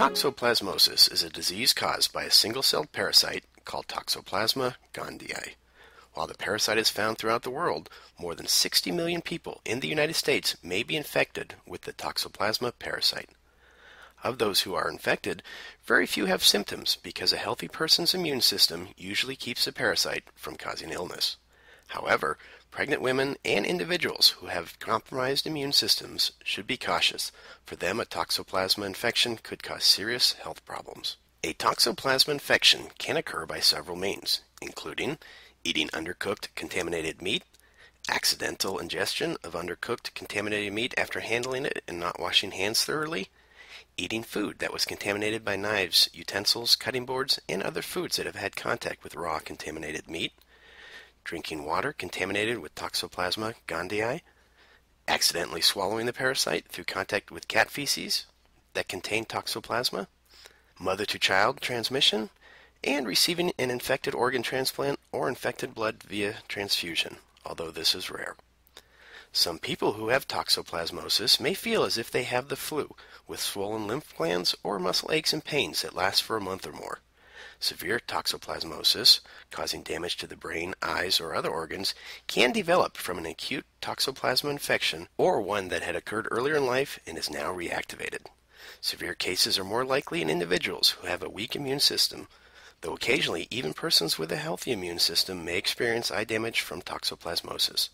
Toxoplasmosis is a disease caused by a single-celled parasite called Toxoplasma gondii. While the parasite is found throughout the world, more than 60 million people in the United States may be infected with the Toxoplasma parasite. Of those who are infected, very few have symptoms because a healthy person's immune system usually keeps the parasite from causing illness. However, pregnant women and individuals who have compromised immune systems should be cautious. For them, a toxoplasma infection could cause serious health problems. A toxoplasma infection can occur by several means, including eating undercooked, contaminated meat, accidental ingestion of undercooked, contaminated meat after handling it and not washing hands thoroughly, eating food that was contaminated by knives, utensils, cutting boards, and other foods that have had contact with raw, contaminated meat, drinking water contaminated with Toxoplasma gondii, accidentally swallowing the parasite through contact with cat feces that contain toxoplasma, mother-to-child transmission, and receiving an infected organ transplant or infected blood via transfusion, although this is rare. Some people who have toxoplasmosis may feel as if they have the flu, with swollen lymph glands or muscle aches and pains that last for a month or more. Severe toxoplasmosis, causing damage to the brain, eyes, or other organs, can develop from an acute toxoplasma infection or one that had occurred earlier in life and is now reactivated. Severe cases are more likely in individuals who have a weak immune system, though occasionally even persons with a healthy immune system may experience eye damage from toxoplasmosis.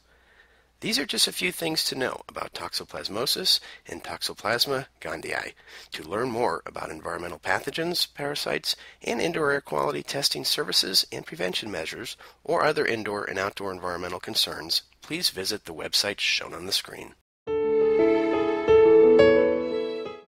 These are just a few things to know about toxoplasmosis and Toxoplasma gondii. To learn more about environmental pathogens, parasites, and indoor air quality testing services and prevention measures, or other indoor and outdoor environmental concerns, please visit the websites shown on the screen.